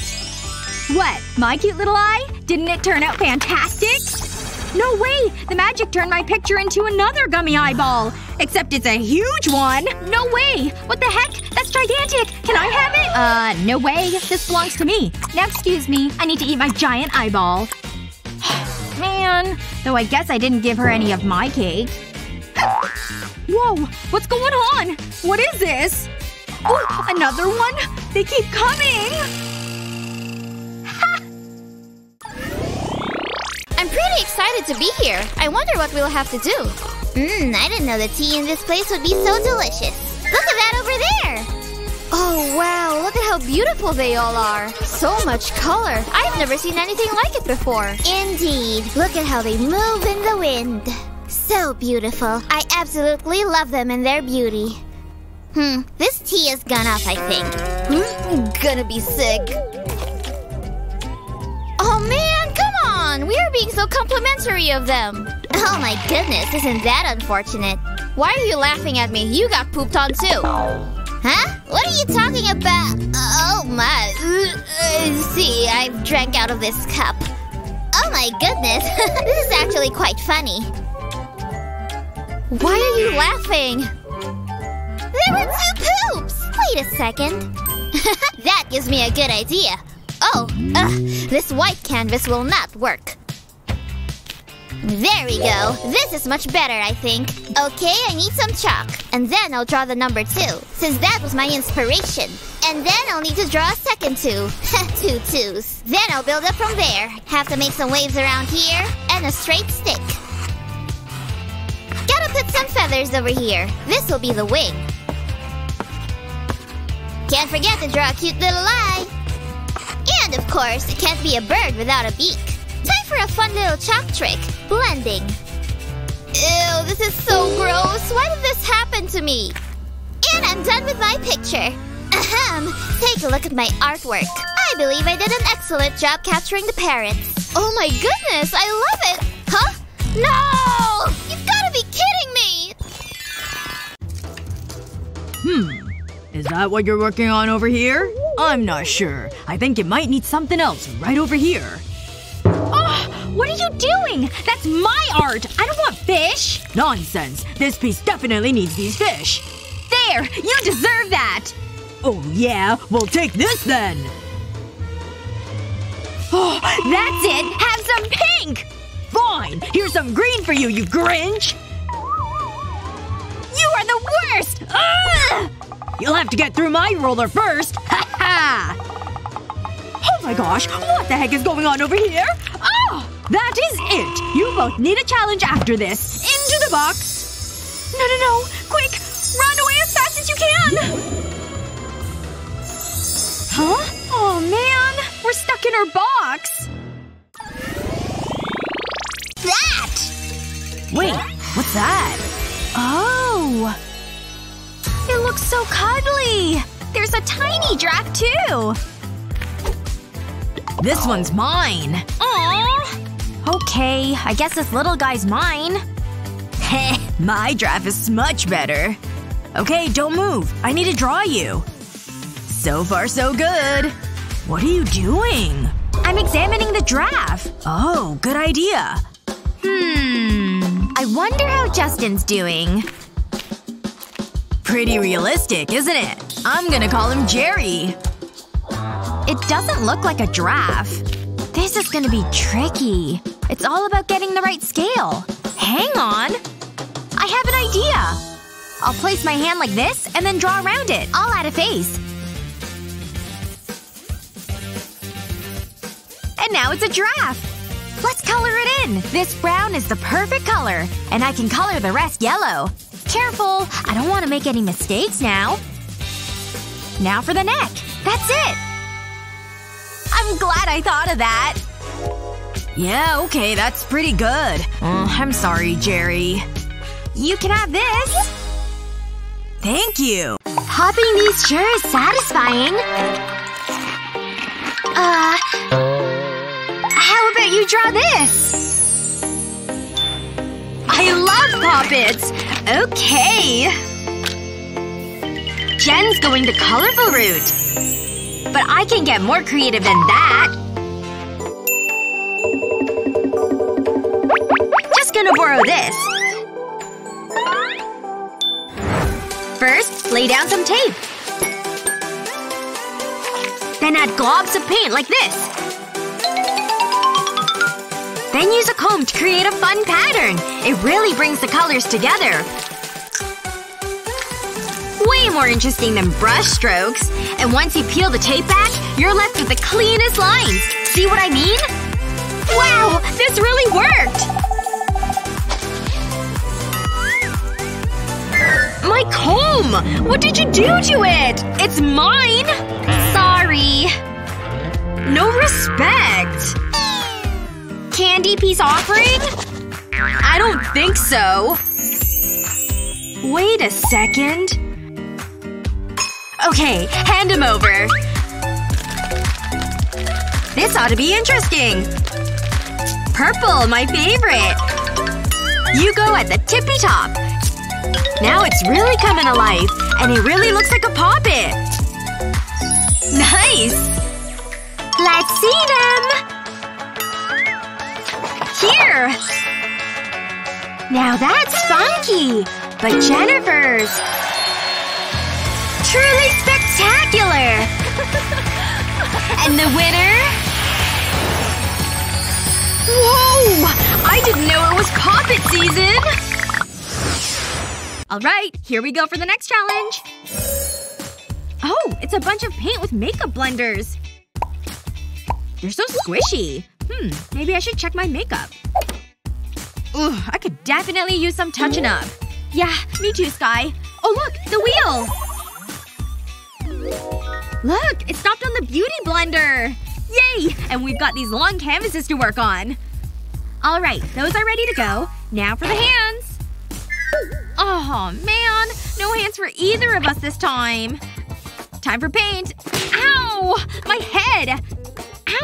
What? My cute little eye? Didn't it turn out fantastic? No way! The magic turned my picture into another gummy eyeball! Except it's a huge one! No way! What the heck? That's gigantic! Can I have it? Uh, no way. This belongs to me. Now excuse me. I need to eat my giant eyeball. Man. Though I guess I didn't give her any of my cake. Whoa! What's going on? What is this? Oh, another one? They keep coming! I'm pretty excited to be here. I wonder what we'll have to do. Mmm, I didn't know the tea in this place would be so delicious. Look at that over there! Oh wow, look at how beautiful they all are. So much color. I've never seen anything like it before. Indeed. Look at how they move in the wind. So beautiful. I absolutely love them and their beauty. Hmm, this tea has gone off, I think. Hmm, I'm gonna be sick. Oh man, come on! We are being so complimentary of them! Oh my goodness, isn't that unfortunate? Why are you laughing at me? You got pooped on too! Huh? What are you talking about? Oh my… Uh, see, I've drank out of this cup. Oh my goodness! This is actually quite funny. Why are you laughing? There were two poops! Wait a second. That gives me a good idea. Oh, ugh, this white canvas will not work. There we go. This is much better, I think. Okay, I need some chalk. And then I'll draw the number two, since that was my inspiration. And then I'll need to draw a second two. Two twos. Then I'll build up from there. Have to make some waves around here, and a straight stick. Gotta put some feathers over here. This will be the wing. Can't forget to draw a cute little eye. And of course, it can't be a bird without a beak. Time for a fun little chalk trick. Blending. Ew, this is so gross. Why did this happen to me? And I'm done with my picture. Ahem! Take a look at my artwork. I believe I did an excellent job capturing the parrots. Oh my goodness, I love it! Huh? No! You've gotta be kidding me! Hmm. Is that what you're working on over here? I'm not sure. I think you might need something else right over here. Oh, what are you doing? That's my art! I don't want fish! Nonsense. This piece definitely needs these fish. There! You deserve that! Oh yeah, we'll take this then! Oh, that's it! Have some pink! Fine! Here's some green for you, you Grinch! You are the worst! Ugh! You'll have to get through my roller first! Ha ha! Oh my gosh, what the heck is going on over here? Oh! That is it! You both need a challenge after this. Into the box! No, no, no! Quick! Run away as fast as you can! Huh? Oh man! We're stuck in our box! That! Wait, what's that? Oh! It looks so cuddly! There's a tiny giraffe too! This one's mine! Aww! Okay, I guess this little guy's mine. Heh, my giraffe is much better. Okay, don't move. I need to draw you. So far so good. What are you doing? I'm examining the giraffe. Oh, good idea. Hmm. I wonder how Justin's doing. Pretty realistic, isn't it? I'm gonna call him Jerry. It doesn't look like a giraffe. This is gonna be tricky. It's all about getting the right scale. Hang on. I have an idea. I'll place my hand like this and then draw around it. I'll add a face. And now it's a giraffe! Let's color it in! This brown is the perfect color. And I can color the rest yellow. Careful! I don't want to make any mistakes now. Now for the neck. That's it! I'm glad I thought of that. Yeah, okay, that's pretty good. Mm, I'm sorry, Jerry. You can have this! Thank you! Popping these sure is satisfying. Uh… How about you draw this? I love Poppets! Okay. Jen's going the colorful route. But I can get more creative than that. Just gonna borrow this. First, lay down some tape. Then add globs of paint like this. Then use a comb to create a fun pattern. It really brings the colors together. Way more interesting than brush strokes. And once you peel the tape back, you're left with the cleanest lines. See what I mean? Wow! This really worked! My comb! What did you do to it? It's mine! Sorry. No respect. Candy piece offering? I don't think so. Wait a second. Okay, hand him over. This ought to be interesting. Purple, my favorite. You go at the tippy top. Now it's really coming to life. And it really looks like a poppet. Nice! Let's see them! Here! Now that's funky! But Jennifer's… truly spectacular! And the winner… Whoa! I didn't know it was Poppet season! Alright, here we go for the next challenge! Oh, it's a bunch of paint with makeup blenders! They're so squishy! Hmm, maybe I should check my makeup. Ugh, I could definitely use some touching up. Yeah, me too, Sky. Oh look, the wheel! Look, it stopped on the beauty blender! Yay! And we've got these long canvases to work on. Alright, those are ready to go. Now for the hands! Oh man, No hands for either of us this time. Time for paint. Ow! My head!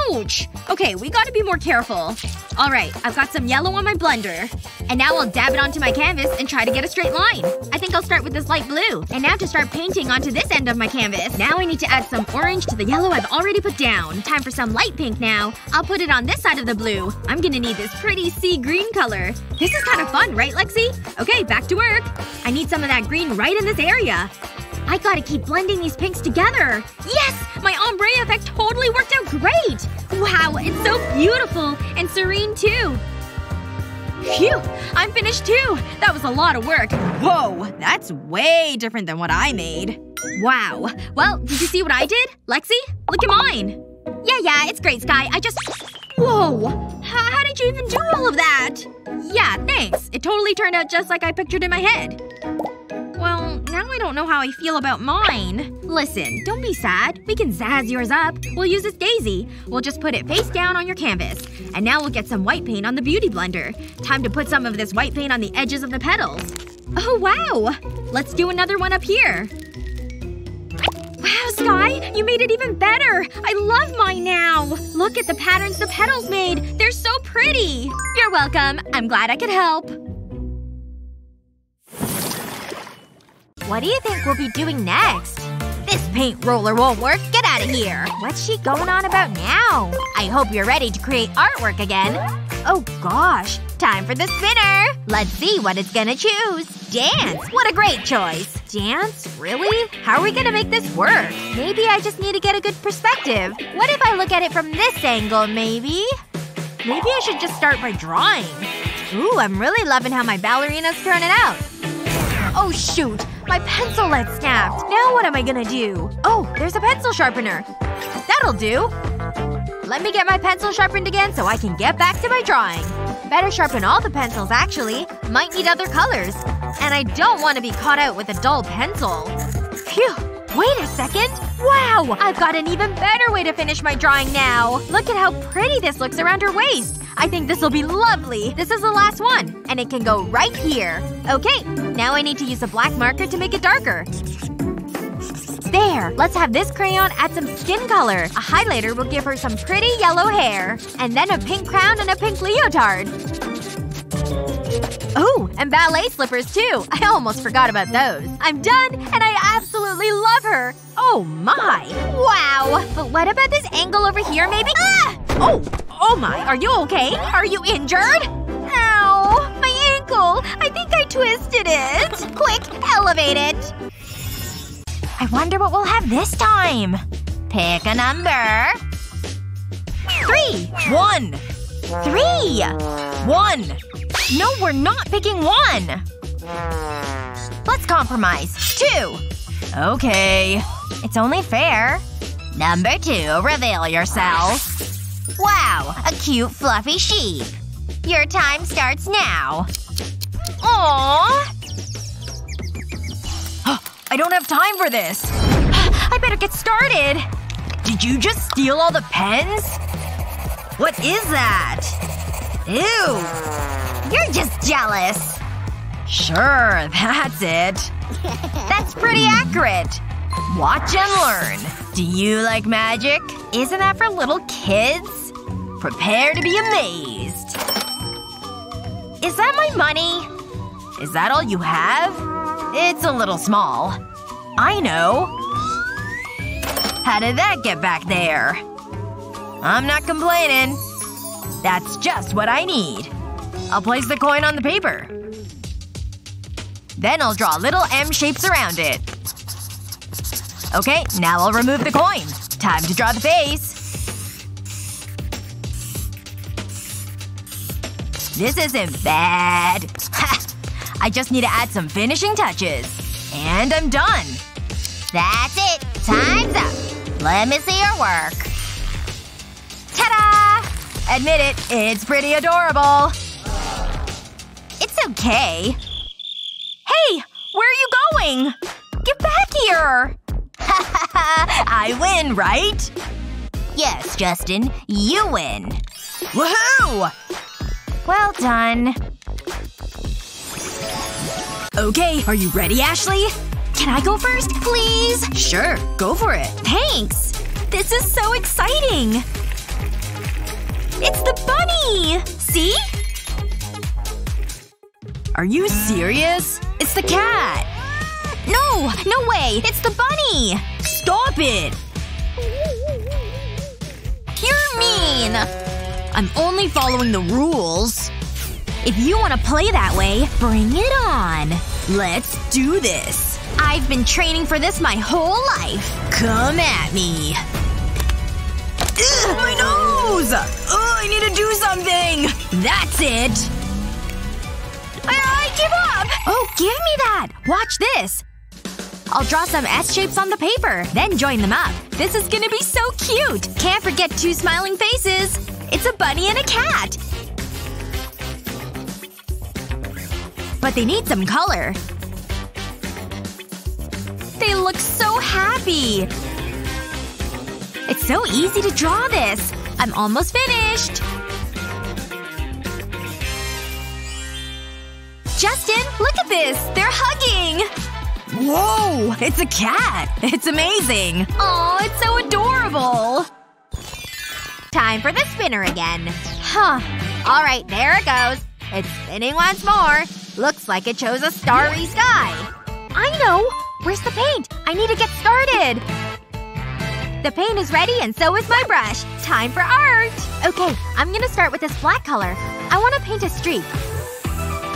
Ouch! Okay, we gotta be more careful. Alright, I've got some yellow on my blender. And now I'll dab it onto my canvas and try to get a straight line. I think I'll start with this light blue. And now to start painting onto this end of my canvas. Now I need to add some orange to the yellow I've already put down. Time for some light pink now. I'll put it on this side of the blue. I'm gonna need this pretty sea green color. This is kinda fun, right, Lexi? Okay, back to work. I need some of that green right in this area. I gotta keep blending these pinks together. Yes! My ombre effect totally worked out great! Wow, it's so beautiful! And serene, too. Phew! I'm finished, too! That was a lot of work. Whoa! That's way different than what I made. Wow. Well, did you see what I did? Lexi? Look at mine! Yeah, yeah, it's great, Sky. I just… Whoa! H- how did you even do all of that? Yeah, thanks. It totally turned out just like I pictured in my head. Well, now I don't know how I feel about mine. Listen, don't be sad. We can zazz yours up. We'll use this daisy. We'll just put it face down on your canvas. And now we'll get some white paint on the beauty blender. Time to put some of this white paint on the edges of the petals. Oh wow! Let's do another one up here. Wow, Sky! You made it even better! I love mine now! Look at the patterns the petals made! They're so pretty! You're welcome. I'm glad I could help. What do you think we'll be doing next? This paint roller won't work. Get out of here. What's she going on about now? I hope you're ready to create artwork again. Oh gosh. Time for the spinner. Let's see what it's gonna choose. Dance. What a great choice. Dance? Really? How are we gonna make this work? Maybe I just need to get a good perspective. What if I look at it from this angle, maybe? Maybe I should just start by drawing. Ooh, I'm really loving how my ballerina's turning out. Oh shoot. My pencil lead snapped. Now what am I gonna do? Oh, there's a pencil sharpener. That'll do. Let me get my pencil sharpened again so I can get back to my drawing. Better sharpen all the pencils, actually. Might need other colors. And I don't want to be caught out with a dull pencil. Phew. Wait a second. Wow! I've got an even better way to finish my drawing now. Look at how pretty this looks around her waist. I think this'll be lovely. This is the last one. And it can go right here. Okay. Now I need to use a black marker to make it darker. There. Let's have this crayon add some skin color. A highlighter will give her some pretty yellow hair. And then a pink crown and a pink leotard. Oh, and ballet slippers too. I almost forgot about those. I'm done, and I absolutely love her. Oh my. Wow. But what about this angle over here maybe? Ah! Oh. Oh my. Are you okay? Are you injured? Ow. My ankle. I think I twisted it. Quick. Elevate it. I wonder what we'll have this time. Pick a number. Three. One. Three. One. No, we're not picking one! Let's compromise. Two! Okay. It's only fair. Number two, reveal yourself. Wow, a cute fluffy sheep. Your time starts now. Aww. I don't have time for this. I better get started. Did you just steal all the pens? What is that? Ew. You're just jealous. Sure, that's it. That's pretty accurate. Watch and learn. Do you like magic? Isn't that for little kids? Prepare to be amazed. Is that my money? Is that all you have? It's a little small. I know. How did that get back there? I'm not complaining. That's just what I need. I'll place the coin on the paper. Then I'll draw little M shapes around it. Okay, now I'll remove the coin. Time to draw the face. This isn't bad. Ha! I just need to add some finishing touches. And I'm done. That's it. Time's up. Let me see your work. Ta-da! Admit it, it's pretty adorable. Okay. Hey! Where are you going? Get back here! Ha ha ha! I win, right? Yes, Justin. You win. Woohoo! Well done. Okay, are you ready, Ashley? Can I go first, please? Sure. Go for it. Thanks! This is so exciting! It's the bunny! See? Are you serious? It's the cat! No! No way! It's the bunny! Stop it! You're mean! I'm only following the rules. If you want to play that way, bring it on. Let's do this. I've been training for this my whole life. Come at me. Ugh, my nose! Ugh, I need to do something! That's it! I give up! Oh, give me that! Watch this. I'll draw some S-shapes on the paper, then join them up. This is gonna be so cute! Can't forget two smiling faces! It's a bunny and a cat! But they need some color. They look so happy! It's so easy to draw this! I'm almost finished! Justin, look at this! They're hugging! Whoa! It's a cat! It's amazing! Aw, it's so adorable! Time for the spinner again. Huh. Alright, there it goes. It's spinning once more. Looks like it chose a starry sky. I know! Where's the paint? I need to get started! The paint is ready and so is my brush. Time for art! Okay, I'm gonna start with this black color. I wanna paint a streak.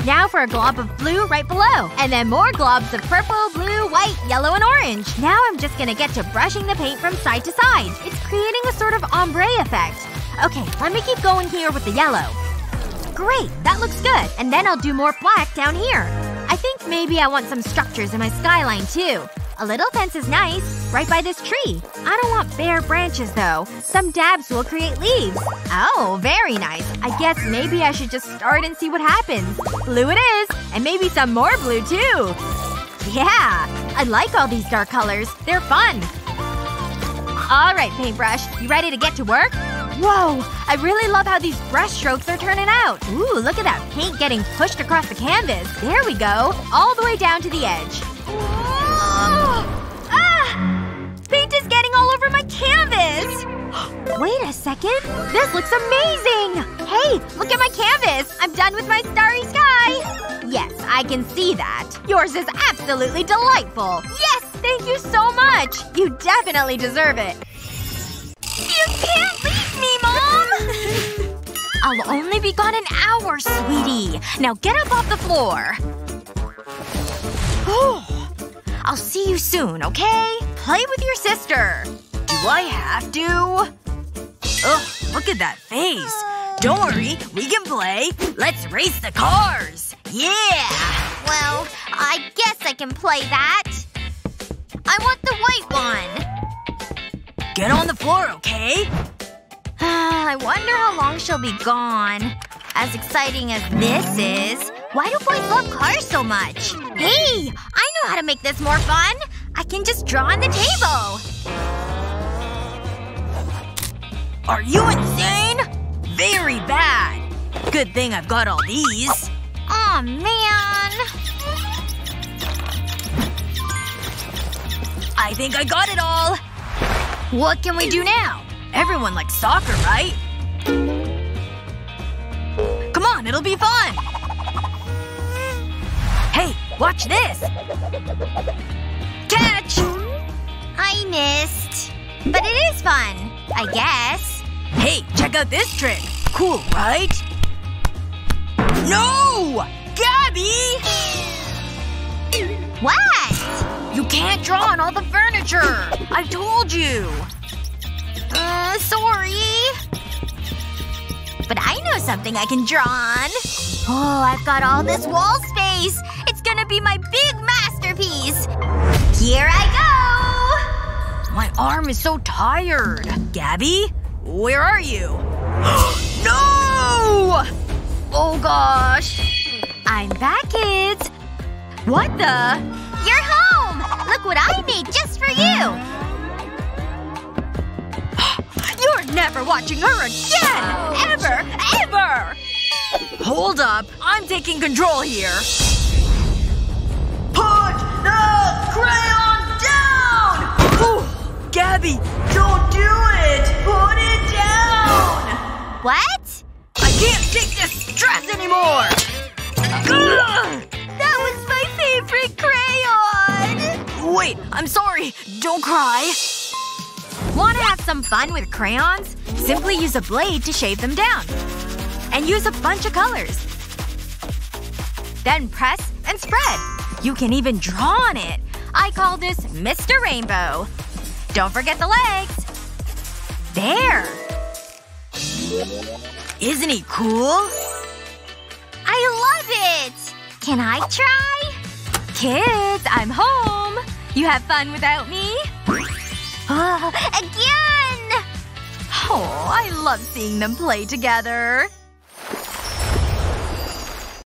Now for a glob of blue right below. And then more globs of purple, blue, white, yellow, and orange. Now I'm just gonna get to brushing the paint from side to side. It's creating a sort of ombre effect. Okay, let me keep going here with the yellow. Great, that looks good. And then I'll do more black down here. I think maybe I want some structures in my skyline too. A little fence is nice, right by this tree. I don't want bare branches though. Some dabs will create leaves. Oh, very nice. I guess maybe I should just start and see what happens. Blue it is! And maybe some more blue too! Yeah! I like all these dark colors. They're fun! Alright, paintbrush. You ready to get to work? Whoa! I really love how these brush strokes are turning out! Ooh, look at that paint getting pushed across the canvas. There we go. All the way down to the edge. Paint is getting all over my canvas! Wait a second. This looks amazing! Hey, look at my canvas! I'm done with my starry sky! Yes, I can see that. Yours is absolutely delightful! Yes! Thank you so much! You definitely deserve it. You can't leave me, Mom! I'll only be gone an hour, sweetie. Now get up off the floor. Oh. I'll see you soon, okay? Play with your sister. Do I have to? Ugh, look at that face. Don't worry, we can play. Let's race the cars. Yeah! Well, I guess I can play that. I want the white one. Get on the floor, okay? I wonder how long she'll be gone. As exciting as this is. Why do boys love cars so much? Hey! I know how to make this more fun! I can just draw on the table! Are you insane? Very bad! Good thing I've got all these. Aw, man. I think I got it all! What can we do now? Everyone likes soccer, right? Come on, it'll be fun! Hey, watch this! Catch! I missed. But it is fun. I guess. Hey, check out this trick. Cool, right? No! Gabby! What? You can't draw on all the furniture. I told you. Uh, sorry. But I know something I can draw on. Oh, I've got all this wall space. It's gonna be my big masterpiece. Here I go! My arm is so tired. Gabby? Where are you? No! Oh gosh. I'm back, kids. What the? You're home! Look what I made just for you! You're never watching her again! Ever! Ever! Hold up. I'm taking control here. no! Crayon down! Oh, Gabby, don't do it! Put it down! What? I can't take this stress anymore! Ugh! That was my favorite crayon! Wait, I'm sorry. Don't cry. Want to have some fun with crayons? Simply use a blade to shave them down. And use a bunch of colors. Then press and spread. You can even draw on it. I call this Mister Rainbow. Don't forget the legs. There. Isn't he cool? I love it! Can I try? Kids, I'm home. You have fun without me? Oh, again! Oh, I love seeing them play together.